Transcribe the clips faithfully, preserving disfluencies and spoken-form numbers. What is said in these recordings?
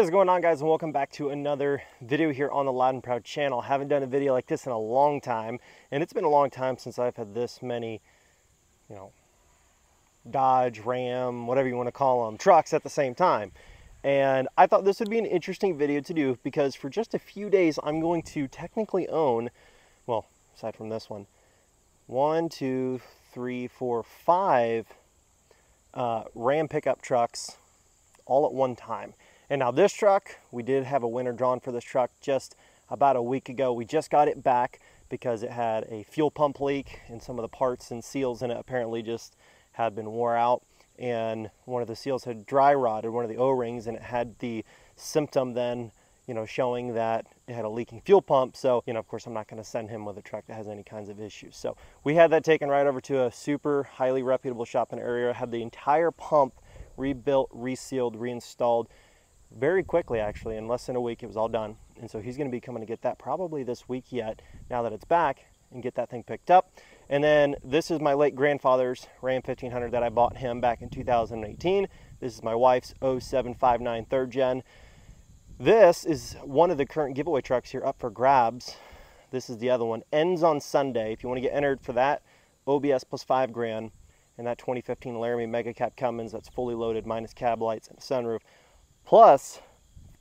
is going on, guys, and welcome back to another video here on the Loud and Proud channel. Haven't done a video like this in a long time, and it's been a long time since I've had this many, you know, Dodge, Ram, whatever you want to call them, trucks at the same time. And I thought this would be an interesting video to do because for just a few days I'm going to technically own, well, aside from this one, one, two, three, four, five uh, Ram pickup trucks all at one time. And now this truck, we did have a winter drawn for this truck just about a week ago. We just got it back because it had a fuel pump leak and some of the parts and seals in it apparently just had been wore out. And one of the seals had dry rotted, one of the O-rings, and it had the symptom then, you know, showing that it had a leaking fuel pump. So, you know, of course, I'm not going to send him with a truck that has any kinds of issues. So we had that taken right over to a super highly reputable shop in the area, had the entire pump rebuilt, resealed, reinstalled, very quickly actually. In less than a week it was all done, and so he's going to be coming to get that probably this week yet, now that it's back, and get that thing picked up. And then this is my late grandfather's Ram fifteen hundred that I bought him back in two thousand eighteen. This is my wife's oh seven five nine third gen. This is one of the current giveaway trucks here up for grabs. This is the other one, ends on Sunday. If you want to get entered for that, O B S plus five grand, and that twenty fifteen Laramie Mega Cab Cummins that's fully loaded minus cab lights and sunroof, plus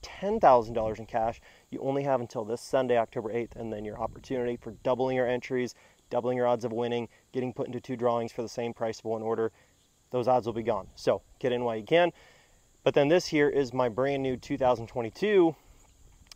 ten thousand dollars in cash. You only have until this Sunday, October eighth, and then your opportunity for doubling your entries, doubling your odds of winning, getting put into two drawings for the same price of one order. Those odds will be gone. So get in while you can. But then this here is my brand new two thousand twenty-two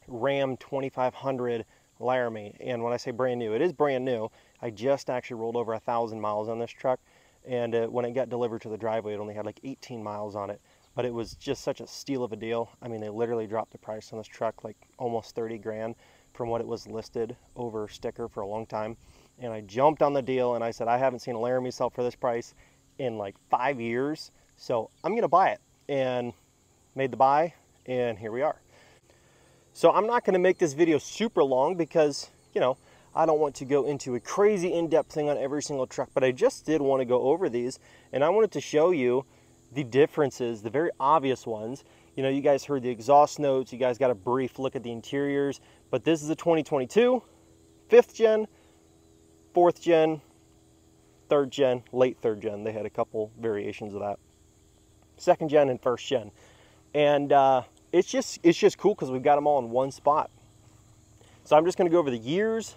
Ram twenty-five hundred Laramie. And when I say brand new, it is brand new. I just actually rolled over a thousand miles on this truck. And uh, when it got delivered to the driveway, it only had like eighteen miles on it. But it was just such a steal of a deal. I mean, they literally dropped the price on this truck like almost thirty grand from what it was listed over sticker for a long time. And I jumped on the deal and I said, I haven't seen a Laramie sell for this price in like five years. So I'm gonna buy it, and made the buy, and here we are. So I'm not gonna make this video super long because, you know, I don't want to go into a crazy in-depth thing on every single truck, but I just did wanna go over these, and I wanted to show you the differences, the very obvious ones. You know, you guys heard the exhaust notes, you guys got a brief look at the interiors, but this is a twenty twenty-two, fifth gen, fourth gen, third gen, late third gen. They had a couple variations of that. Second gen and first gen. And uh, it's just it's just cool because we've got them all in one spot. So I'm just gonna go over the years,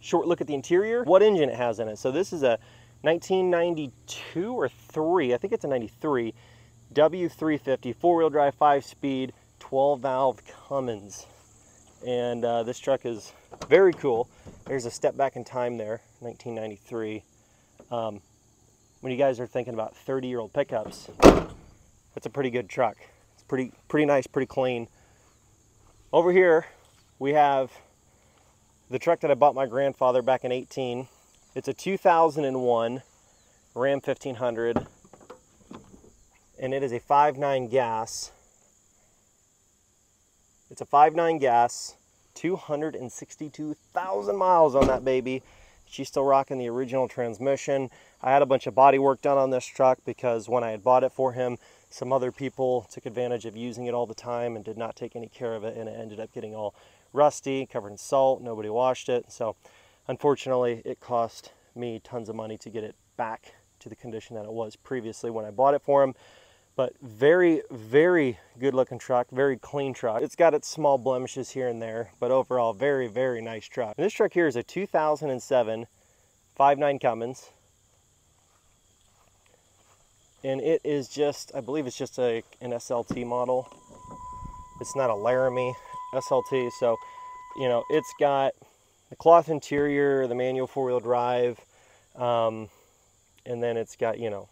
short look at the interior, what engine it has in it. So this is a nineteen ninety-two or three, I think it's a ninety-three, W three fifty, four-wheel drive, five-speed, twelve-valve Cummins. And uh, this truck is very cool. There's a step back in time there, nineteen ninety-three. Um, when you guys are thinking about thirty-year-old pickups, that's a pretty good truck. It's pretty, pretty nice, pretty clean. Over here, we have the truck that I bought my grandfather back in eighteen. It's a two thousand one Ram fifteen hundred, and it is a five point nine gas. It's a five point nine gas, two hundred sixty-two thousand miles on that baby. She's still rocking the original transmission. I had a bunch of body work done on this truck because when I had bought it for him, some other people took advantage of using it all the time and did not take any care of it, and it ended up getting all rusty, covered in salt, nobody washed it. So unfortunately, it cost me tons of money to get it back to the condition that it was previously when I bought it for him. But very, very good looking truck, very clean truck. It's got its small blemishes here and there, but overall, very, very nice truck. And this truck here is a two thousand seven five point nine Cummins. And it is just, I believe it's just a, an S L T model. It's not a Laramie S L T, so, you know, it's got the cloth interior, the manual four-wheel drive, um, and then it's got, you know,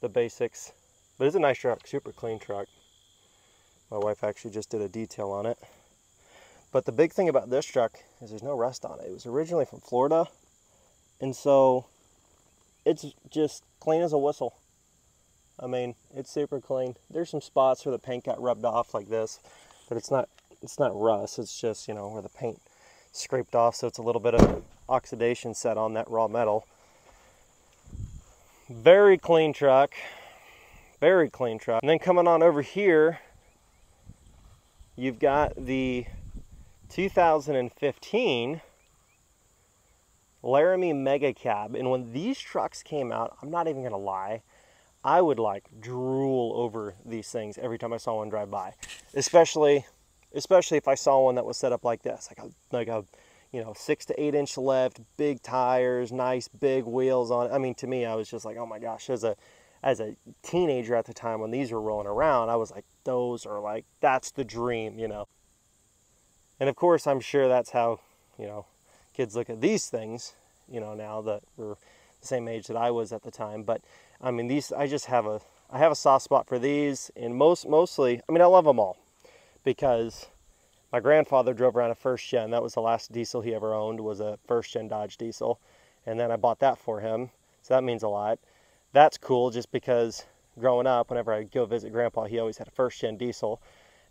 the basics. But it's a nice truck, super clean truck. My wife actually just did a detail on it. But the big thing about this truck is there's no rust on it. It was originally from Florida, and so it's just clean as a whistle. I mean, it's super clean. There's some spots where the paint got rubbed off like this, but it's not, it's not rust. It's just, you know, where the paint scraped off, so it's a little bit of oxidation set on that raw metal. Very clean truck, very clean truck. And then coming on over here, you've got the two thousand fifteen Laramie Mega Cab. And when these trucks came out, I'm not even gonna lie, I would like drool over these things every time I saw one drive by, especially especially if I saw one that was set up like this, like a, like a you know, six to eight inch left, big tires, nice big wheels on it. I mean, to me, I was just like, oh my gosh, as a as a teenager at the time when these were rolling around, I was like, those are like, that's the dream, you know. And of course, I'm sure that's how, you know, kids look at these things, you know, now that we're the same age that I was at the time. But I mean, these, I just have a, I have a soft spot for these, and most, mostly, I mean, I love them all because my grandfather drove around a first gen. That was the last diesel he ever owned, was a first gen Dodge diesel. And then I bought that for him. So that means a lot. That's cool just because growing up, whenever I go visit grandpa, he always had a first gen diesel.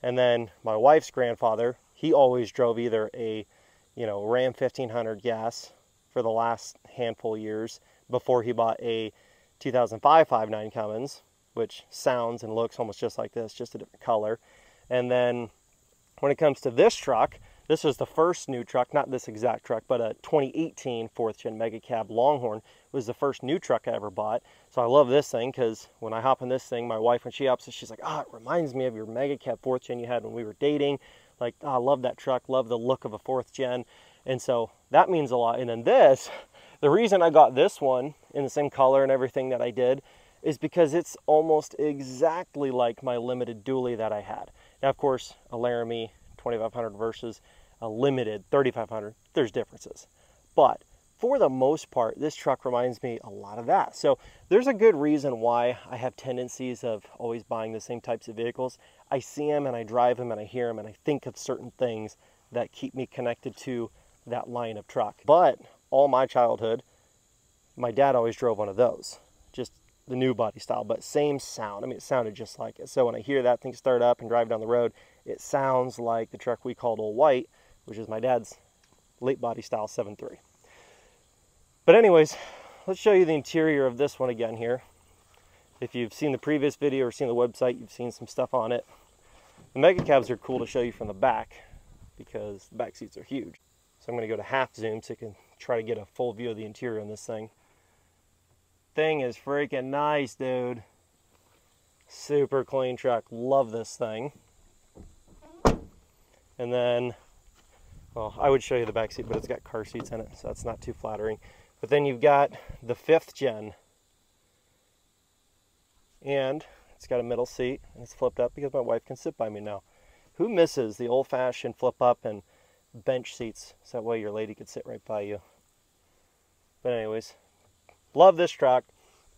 And then my wife's grandfather, he always drove either a, you know, Ram fifteen hundred gas for the last handful of years before he bought a two thousand five five nine Cummins, which sounds and looks almost just like this, just a different color. And then when it comes to this truck, this was the first new truck, not this exact truck, but a twenty eighteen fourth gen Mega Cab Longhorn was the first new truck I ever bought. So I love this thing because when I hop in this thing, my wife, when she hops it, she's like, ah, oh, it reminds me of your Mega Cab fourth gen you had when we were dating. Like, oh, I love that truck, love the look of a fourth gen. And so that means a lot. And then this, the reason I got this one in the same color and everything that I did is because it's almost exactly like my limited dually that I had. Now, of course, a Laramie twenty-five hundred versus a limited thirty-five hundred, there's differences. But for the most part, this truck reminds me a lot of that. So there's a good reason why I have tendencies of always buying the same types of vehicles. I see them and I drive them and I hear them and I think of certain things that keep me connected to that line of truck. But all my childhood, my dad always drove one of those, just the new body style, but same sound. I mean, it sounded just like it. So when I hear that thing start up and drive down the road, it sounds like the truck we called Old White, which is my dad's late body style seven three. But anyways, let's show you the interior of this one again here. If you've seen the previous video or seen the website, you've seen some stuff on it. The Mega Cabs are cool to show you from the back because the back seats are huge. So I'm going to go to half zoom so you can try to get a full view of the interior on this thing. Thing is freaking nice, dude. Super clean truck. Love this thing. And then, well, I would show you the back seat, but it's got car seats in it, so that's not too flattering. But then you've got the fifth gen. And it's got a middle seat, and it's flipped up because my wife can sit by me now. Who misses the old-fashioned flip-up and bench seats, so that way your lady could sit right by you? But anyways, love this truck.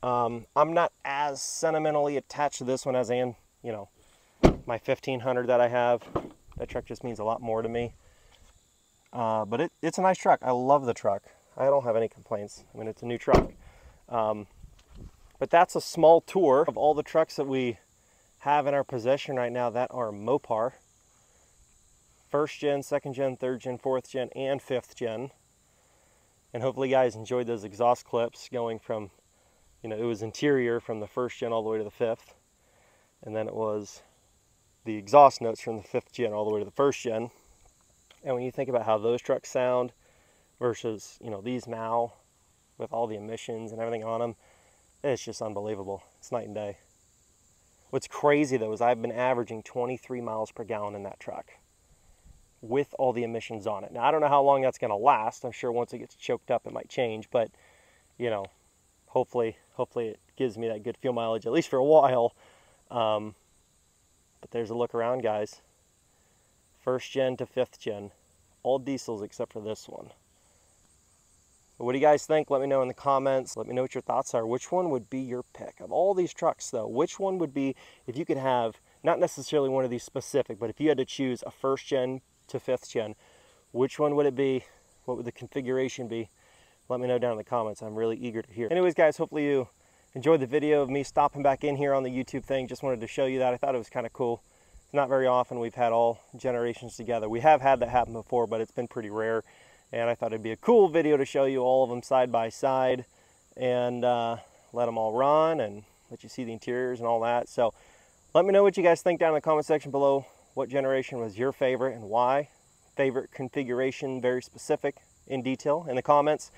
Um, I'm not as sentimentally attached to this one as I am, you know, my fifteen hundred that I have. That truck just means a lot more to me. Uh, but it, it's a nice truck. I love the truck. I don't have any complaints. I mean, it's a new truck. Um, But that's a small tour of all the trucks that we have in our possession right now that are Mopar. First gen, second gen, third gen, fourth gen, and fifth gen. And hopefully you guys enjoyed those exhaust clips going from, you know, it was interior from the first gen all the way to the fifth. And then it was the exhaust notes from the fifth gen all the way to the first gen. And when you think about how those trucks sound versus, you know, these now with all the emissions and everything on them, it's just unbelievable. It's night and day. What's crazy though is I've been averaging twenty-three miles per gallon in that truck with all the emissions on it. Now I don't know how long that's going to last. I'm sure once it gets choked up it might change, but you know, hopefully hopefully it gives me that good fuel mileage at least for a while. Um, but there's a look around, guys. First gen to fifth gen, all diesels except for this one. What do you guys think? Let me know in the comments. Let me know what your thoughts are. Which one would be your pick? Of all these trucks, though, which one would be, if you could have, not necessarily one of these specific, but if you had to choose a first gen to fifth gen, which one would it be? What would the configuration be? Let me know down in the comments. I'm really eager to hear. Anyways, guys, hopefully you enjoyed the video of me stopping back in here on the YouTube thing. Just wanted to show you that. I thought it was kind of cool. It's not very often we've had all generations together. We have had that happen before, but it's been pretty rare. And I thought it'd be a cool video to show you all of them side by side and uh, let them all run and let you see the interiors and all that. So let me know what you guys think down in the comment section below. What generation was your favorite and why? Favorite configuration, very specific in detail in the comments.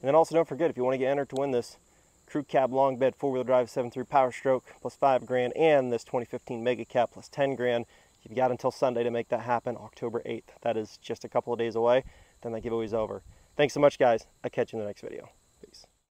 And then also don't forget, if you want to get entered to win this crew cab long bed four-wheel drive seven three Power Stroke plus five grand and this twenty fifteen Mega Cab plus ten grand, you've got until Sunday to make that happen, October eighth. That is just a couple of days away. Then that giveaway is over. Thanks so much, guys. I'll catch you in the next video.